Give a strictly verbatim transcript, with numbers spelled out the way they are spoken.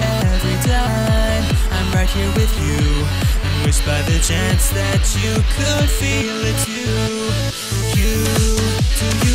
Every time I'm right here with you, and wish by the chance that you could feel it too. You, do you